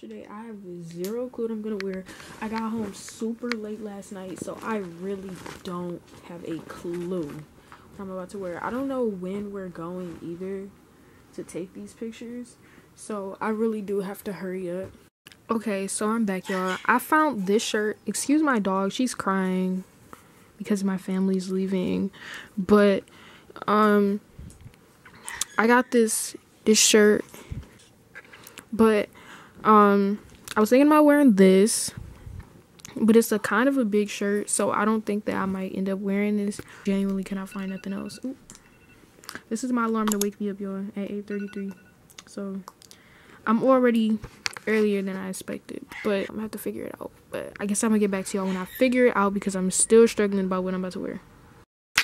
picture day. I have zero clue what I'm gonna wear. I got home super late last night, so I really don't have a clue what I'm about to wear. I don't know when we're going either to take these pictures, so I really do have to hurry up. Okay, so I'm back, y'all. I found this shirt. Excuse my dog, she's crying because my family's leaving, but I got this shirt, but I was thinking about wearing this, but it's a kind of a big shirt, so I don't think that I might end up wearing this. Genuinely cannot find nothing else. Ooh. This is my alarm to wake me up, y'all, at 8:33, so I'm already earlier than I expected, but I'm gonna have to figure it out. But I guess I'm gonna get back to y'all when I figure it out, because I'm still struggling about what I'm about to wear.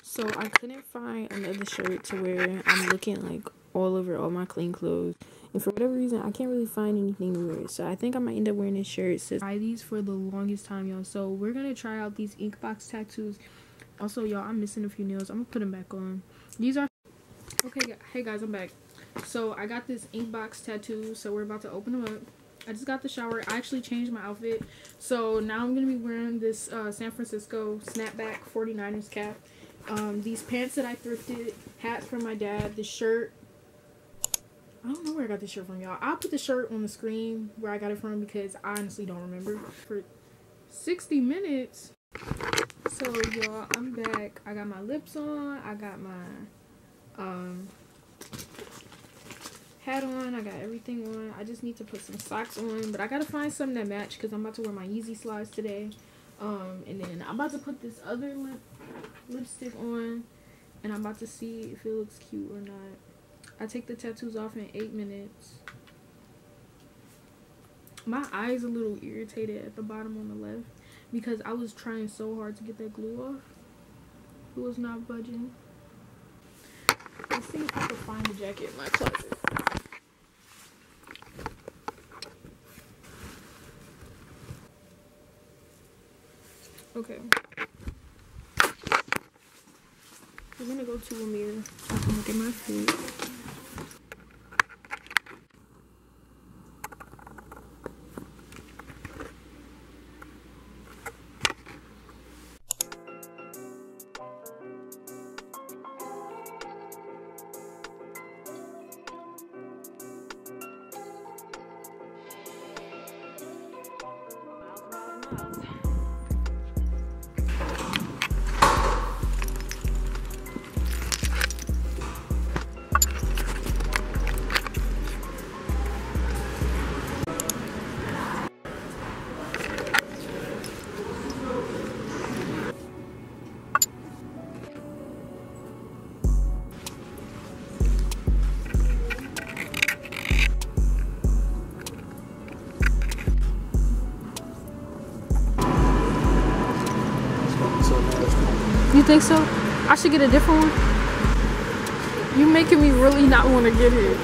So I couldn't find another shirt to wear. I'm looking like all over all my clean clothes, and for whatever reason I can't really find anything to wear, so I think I might end up wearing this shirt. So try these for the longest time, y'all, so we're gonna try out these ink box tattoos. Also, y'all, I'm missing a few nails. I'm gonna put them back on. These are okay. Hey guys, I'm back. So I got this ink box tattoo, so we're about to open them up. I just got the shower. I actually changed my outfit, so now I'm gonna be wearing this San Francisco snapback 49ers cap, these pants that I thrifted, hat from my dad, the shirt. I don't know where I got this shirt from, y'all. I'll put the shirt on the screen where I got it from, because I honestly don't remember. For 60 minutes. So y'all, I'm back. I got my lips on, I got my hat on, I got everything on. I just need to put some socks on, but I gotta find something that match, because I'm about to wear my Yeezy slides today. And then I'm about to put this other lipstick on, and I'm about to see if it looks cute or not. I take the tattoos off in 8 minutes. My eye's a little irritated at the bottom on the left, because I was trying so hard to get that glue off. It was not budging. Let's see if I can find a jacket in my closet. Okay. I'm gonna go to a mirror so I can look at my feet. You think so? I should get a different one? You're making me really not want to get it.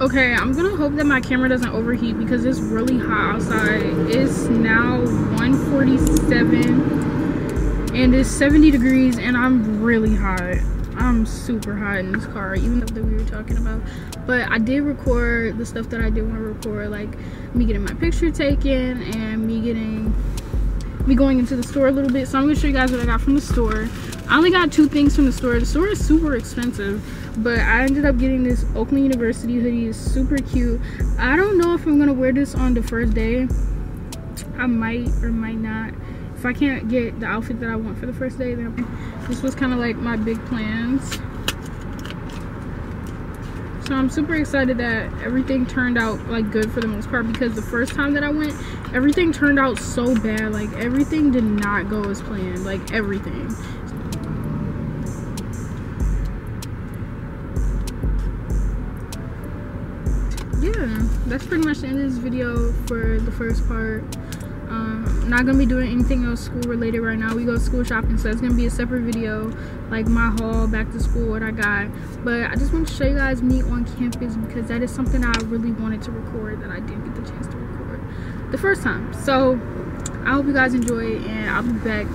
Okay, I'm gonna hope that my camera doesn't overheat, because it's really hot outside. It's now 1:47 and it's 70 degrees and I'm really hot. I'm super hot in this car, even though that we were talking about. But I did record the stuff that I did want to record, like me getting my picture taken and me going into the store a little bit. So I'm gonna show you guys what I got from the store. I only got two things from the store. The store is super expensive, but I ended up getting this Oakland University hoodie. It's super cute. I don't know if I'm gonna wear this on the first day. I might or might not. If I can't get the outfit that I want for the first day, then this was kind of like my big plans. So I'm super excited that everything turned out like good for the most part, because the first time that I went, everything turned out so bad. Like everything did not go as planned, like everything. That's pretty much the end of this video for the first part. I'm not gonna be doing anything else school related right now. We go school shopping, so it's gonna be a separate video, like my haul, back to school, what I got. But I just want to show you guys me on campus, because that is something I really wanted to record that I didn't get the chance to record the first time. So I hope you guys enjoy, and I'll be back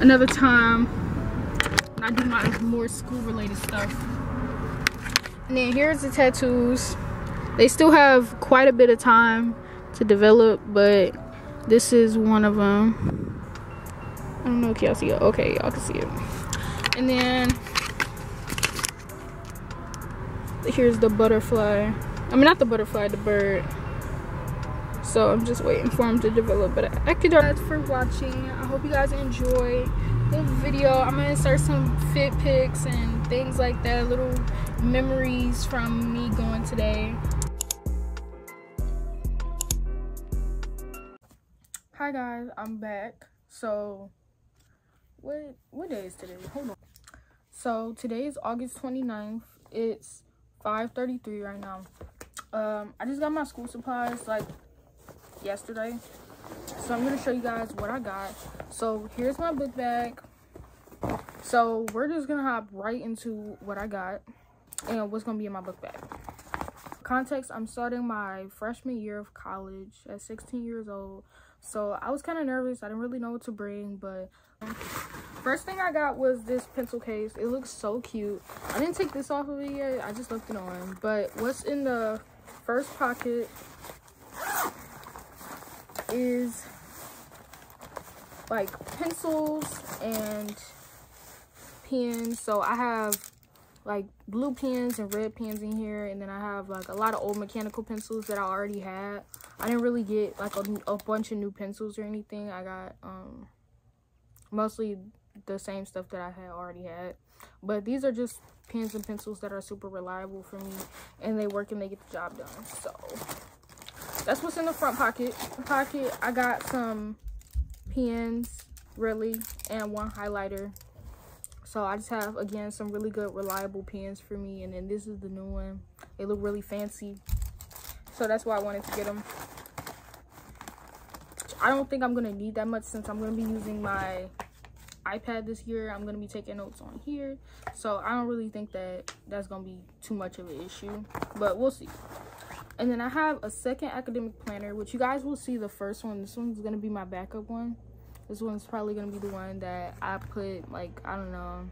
another time when I do my more school related stuff. And then here's the tattoos. They still have quite a bit of time to develop, but this is one of them. I don't know if y'all see it. Okay, y'all can see it. And then here's the butterfly. I mean, not the butterfly, the bird. So I'm just waiting for him to develop. But I could. Thanks for watching. I hope you guys enjoy the video. I'm gonna insert some fit pics and things like that, little memories from me going today. Hi guys, I'm back. So what day is today? Hold on. So today is August 29th. It's 5:33 right now. I just got my school supplies like yesterday, so I'm gonna show you guys what I got. So here's my book bag. So we're just gonna hop right into what I got and what's gonna be in my book bag. Context, I'm starting my freshman year of college at 16 years old. So I was kind of nervous. I didn't really know what to bring, but first thing I got was this pencil case. It looks so cute. I didn't take this off of it yet. I just left it on. But what's in the first pocket is like pencils and pens. So I have like blue pens and red pens in here, and then I have like a lot of old mechanical pencils that I already had. I didn't really get like a bunch of new pencils or anything. I got mostly the same stuff that I had already had, but these are just pens and pencils that are super reliable for me, and they work and they get the job done. So that's what's in the front pocket. I got some pens really and one highlighter. So I just have, again, some really good, reliable pens for me. And then this is the new one. They look really fancy. So that's why I wanted to get them. I don't think I'm going to need that much since I'm going to be using my iPad this year. I'm going to be taking notes on here. So I don't really think that that's going to be too much of an issue. But we'll see. And then I have a second academic planner, which you guys will see the first one. This one's going to be my backup one. This one's probably gonna be the one that I put, like, I don't know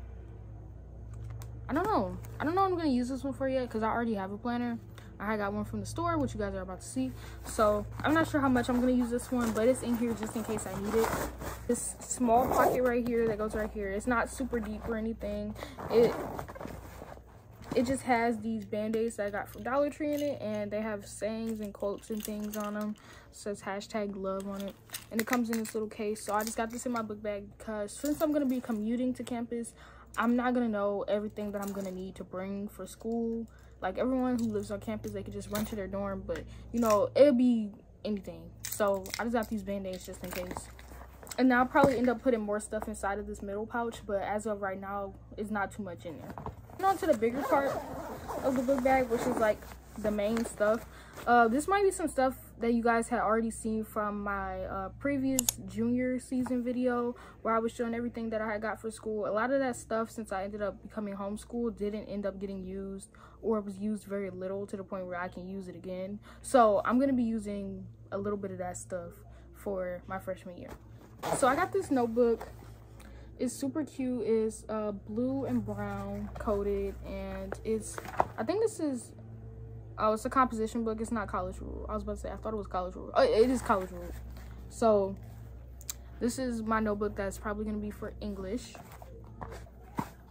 what I'm gonna use this one for yet, because I already have a planner. I got one from the store, which you guys are about to see. So I'm not sure how much I'm gonna use this one, but it's in here just in case I need it. This small pocket right here that goes right here, it's not super deep or anything. It just has these band-aids that I got from Dollar Tree in it, and they have sayings and quotes and things on them. It says #love on it, and it comes in this little case. So I just got this in my book bag because since I'm going to be commuting to campus, I'm not going to know everything that I'm going to need to bring for school. Like, everyone who lives on campus, they could just run to their dorm, but, you know, it'll be anything. So I just got these band-aids just in case. And now I'll probably end up putting more stuff inside of this middle pouch, but as of right now, it's not too much in there. On to the bigger part of the book bag, which is like the main stuff. This might be some stuff that you guys had already seen from my previous junior season video where I was showing everything that I had got for school. A lot of that stuff, since I ended up becoming homeschooled, didn't end up getting used, or it was used very little to the point where I can use it again. So I'm gonna be using a little bit of that stuff for my freshman year. So I got this notebook. It's super cute. It's blue and brown coated, and it's, I think this is, oh, it's a composition book. It's not College Rule. I was about to say, I thought it was College Rule. Oh, it is College Rule. So this is my notebook that's probably gonna be for English.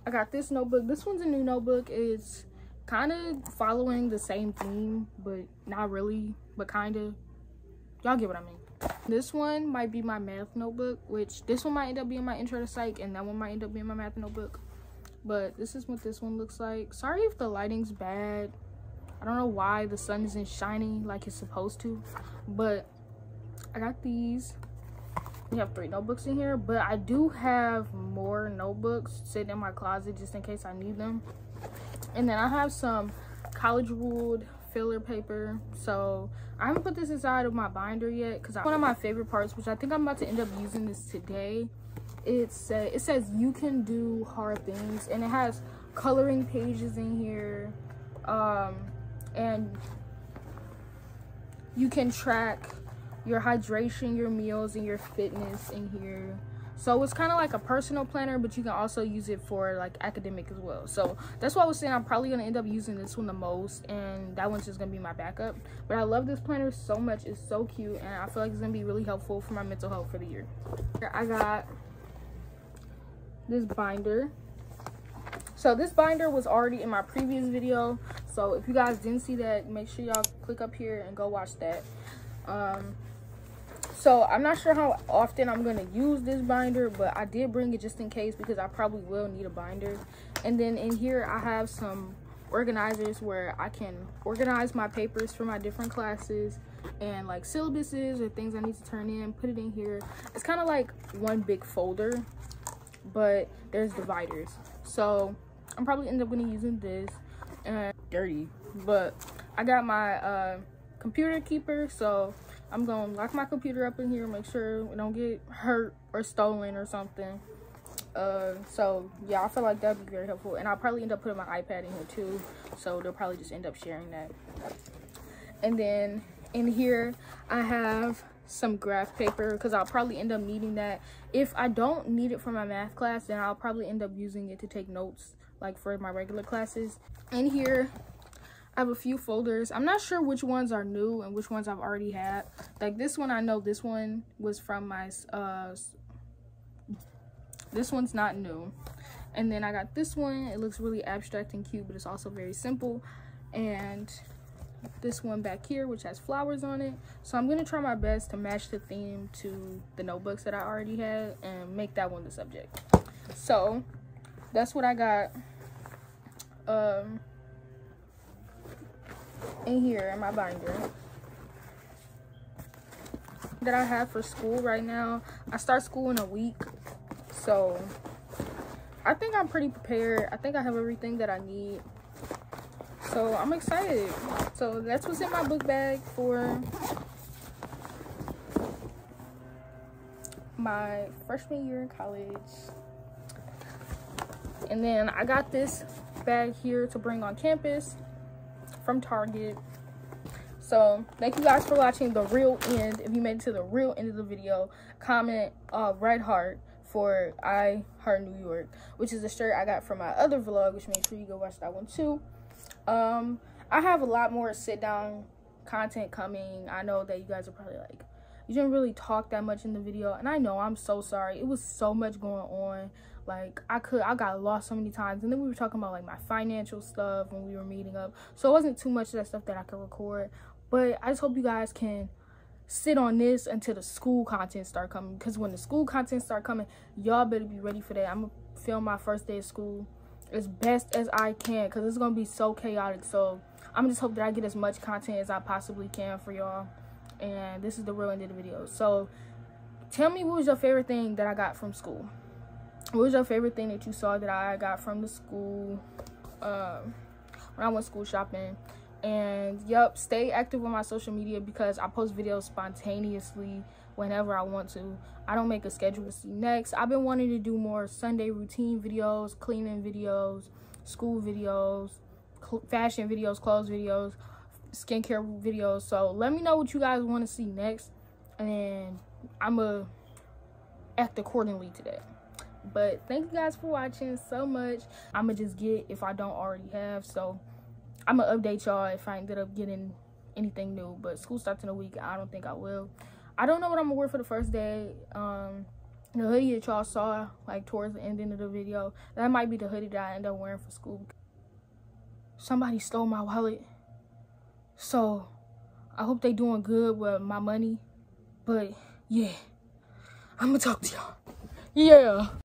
I got this notebook. This one's a new notebook. It's kind of following the same theme, but not really, but kind of. Y'all get what I mean. This one might be my math notebook, which this one might end up being my intro to psych, and that one might end up being my math notebook. But this is what this one looks like. Sorry if the lighting's bad. I don't know why the sun isn't shining like it's supposed to, but I got these. We have 3 notebooks in here, but I do have more notebooks sitting in my closet just in case I need them. And then I have some College Ruled filler paper. So I haven't put this inside of my binder yet because one of my favorite parts, which I think I'm about to end up using this today, it says you can do hard things, and it has coloring pages in here, and you can track your hydration, your meals, and your fitness in here. So it's kind of like a personal planner, but you can also use it for like academic as well. So that's why I was saying I'm probably gonna end up using this one the most, and that one's just gonna be my backup. But I love this planner so much. It's so cute, and I feel like it's gonna be really helpful for my mental health for the year. I got this binder. So this binder was already in my previous video, so if you guys didn't see that, make sure y'all click up here and go watch that. So I'm not sure how often I'm gonna use this binder, but I did bring it just in case because I probably will need a binder. And then in here I have some organizers where I can organize my papers for my different classes and like syllabuses or things I need to turn in, put it in here. It's kind of like one big folder, but there's dividers. So I'm probably end up gonna using this. And dirty, but I got my computer keeper, so I'm gonna lock my computer up in here, make sure we don't get hurt or stolen or something. So yeah, I feel like that'd be very helpful, and I'll probably end up putting my iPad in here too, so they'll probably just end up sharing that. And then in here I have some graph paper because I'll probably end up needing that. If I don't need it for my math class, then I'll probably end up using it to take notes like for my regular classes. In here I have a few folders. I'm not sure which ones are new and which ones I've already had. Like this one, I know this one was from my this one's not new. And then I got this one. It looks really abstract and cute, but it's also very simple. And this one back here, which has flowers on it. So I'm gonna try my best to match the theme to the notebooks that I already had and make that one the subject. So that's what I got in here in my binder that I have for school right now. I start school in a week, so I think I'm pretty prepared. I think I have everything that I need, so I'm excited. So that's what's in my book bag for my freshman year in college. And then I got this bag here to bring on campus from Target. So thank you guys for watching the real end. If you made it to the real end of the video, comment red heart for I Heart New York, which is a shirt I got from my other vlog, which make sure you go watch that one too. I have a lot more sit down content coming. I know that you guys are probably like, you didn't really talk that much in the video, and I know, I'm so sorry. It was so much going on. Like I got lost so many times, and then we were talking about like my financial stuff when we were meeting up, so it wasn't too much of that stuff that I could record. But I just hope you guys can sit on this until the school content start coming, because when the school content start coming, y'all better be ready for that. I'm gonna film my first day of school as best as I can because it's gonna be so chaotic. So I'm just hope that I get as much content as I possibly can for y'all, and this is the real end of the video. So tell me, what was your favorite thing that I got from school? What was your favorite thing that you saw that I got from the school when I went school shopping? And yep, stay active on my social media because I post videos spontaneously whenever I want to. I don't make a schedule. Next, I've been wanting to do more Sunday routine videos, cleaning videos, school videos, fashion videos, clothes videos, skincare videos. So let me know what you guys want to see next, and I'ma act accordingly to that. But thank you guys for watching so much. I'ma just get, if I don't already have, so I'ma update y'all if I ended up getting anything new. But school starts in a week. I don't think I will. I don't know what I'm gonna wear for the first day. The hoodie that y'all saw like towards the end of the video, that might be the hoodie that I end up wearing for school. Somebody stole my wallet, so I hope they doing good with my money. But yeah, I'ma talk to y'all. Yeah.